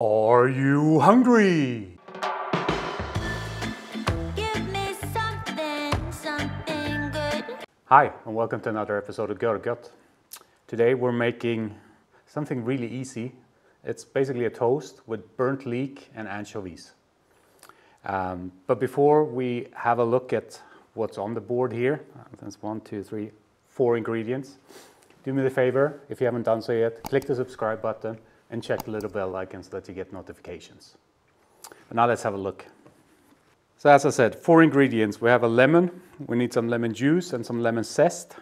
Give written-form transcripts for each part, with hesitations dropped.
Are you hungry? Give me something good. Hi, and welcome to another episode of Görgött. Today we're making something really easy. It's basically a toast with burnt leek and anchovies. But before we have a look at what's on the board here, there's 4 ingredients. Do me the favor, if you haven't done so yet, click the subscribe button and check the little bell icon so that you get notifications. But now let's have a look. So as I said, 4 ingredients. We have a lemon, we need some lemon juice and some lemon zest.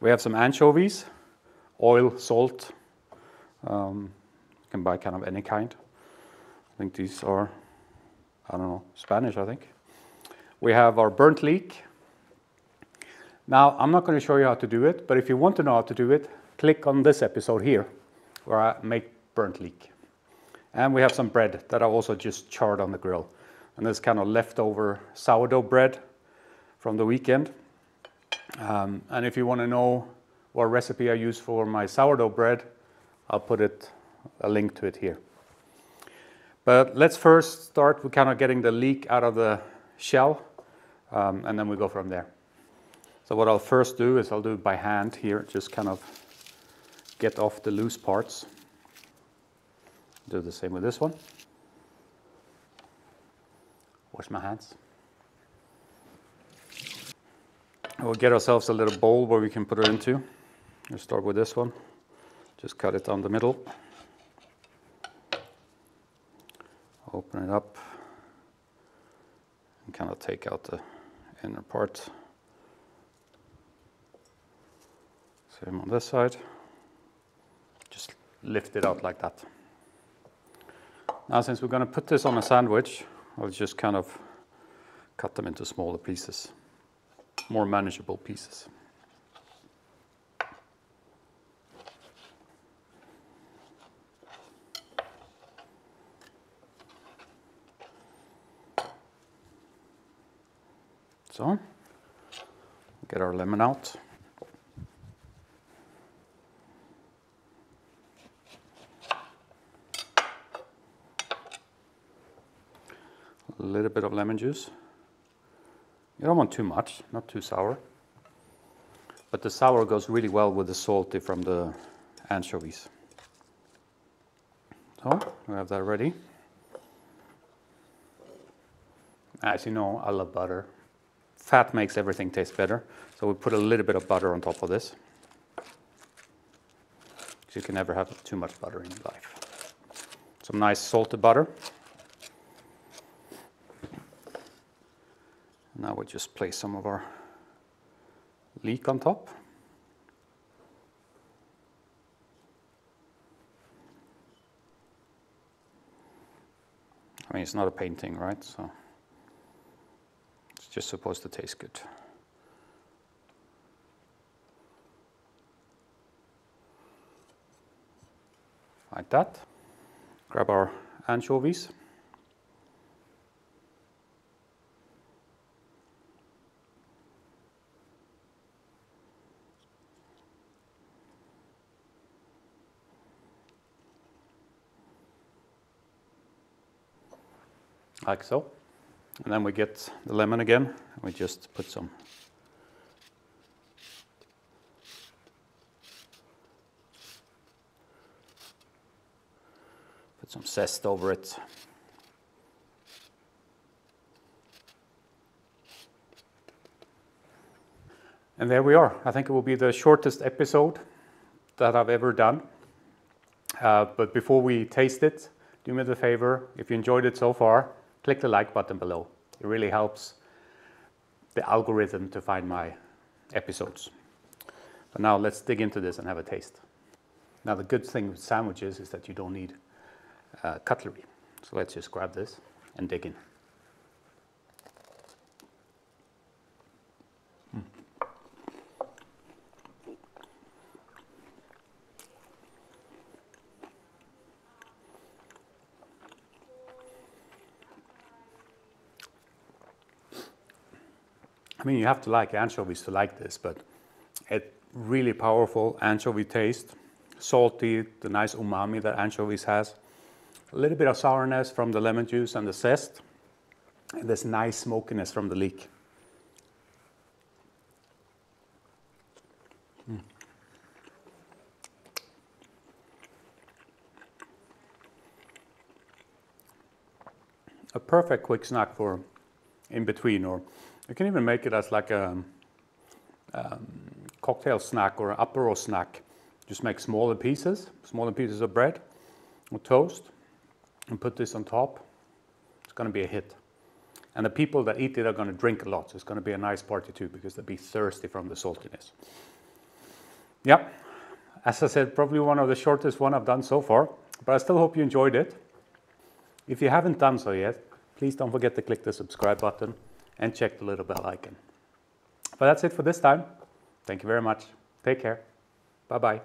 We have some anchovies, oil, salt. You can buy kind of any kind. I think these are, I don't know, Spanish I think. We have our burnt leek. Now I'm not going to show you how to do it, but if you want to know how to do it, click on this episode here, where I make burnt leek. And we have some bread that I also just charred on the grill. And this kind of leftover sourdough bread from the weekend. And if you want to know what recipe I use for my sourdough bread, I'll put a link to it here. But let's first start with kind of getting the leek out of the shell, and then we go from there. So what I'll first do is I'll do it by hand here, just kind of get off the loose parts. Do the same with this one. Wash my hands. We'll get ourselves a little bowl where we can put it into. We'll start with this one. Just cut it down the middle. Open it up. And kind of take out the inner part. Same on this side. Just lift it out like that. Now, since we're going to put this on a sandwich, I'll just kind of cut them into smaller pieces, more manageable pieces. So, get our lemon out. A little bit of lemon juice. You don't want too much, not too sour. But the sour goes really well with the salty from the anchovies. So, we have that ready. As you know, I love butter. Fat makes everything taste better. So we put a little bit of butter on top of this. Because you can never have too much butter in your life. Some nice salted butter. Now we'll just place some of our leek on top. I mean, it's not a painting, right? So it's just supposed to taste good. Like that. Grab our anchovies. Like so, and then we get the lemon again, and we just put some. Put some zest over it. And there we are. I think it will be the shortest episode that I've ever done. But before we taste it, do me the favor, if you enjoyed it so far, click the like button below. It really helps the algorithm to find my episodes. But now let's dig into this and have a taste. Now the good thing with sandwiches is that you don't need cutlery. So let's just grab this and dig in. I mean, you have to like anchovies to like this, but it's really powerful anchovy taste, salty, the nice umami that anchovies has, A little bit of sourness from the lemon juice and the zest. And this nice smokiness from the leek. A perfect quick snack for in between, or you can even make it as like a cocktail snack or an apéro snack. Just make smaller pieces of bread or toast and put this on top. It's going to be a hit. And the people that eat it are going to drink a lot. So it's going to be a nice party too, because they'll be thirsty from the saltiness. Yeah, as I said, probably one of the shortest one I've done so far, but I still hope you enjoyed it. If you haven't done so yet, please don't forget to click the subscribe button and check the little bell icon. But that's it for this time. Thank you very much. Take care. Bye-bye.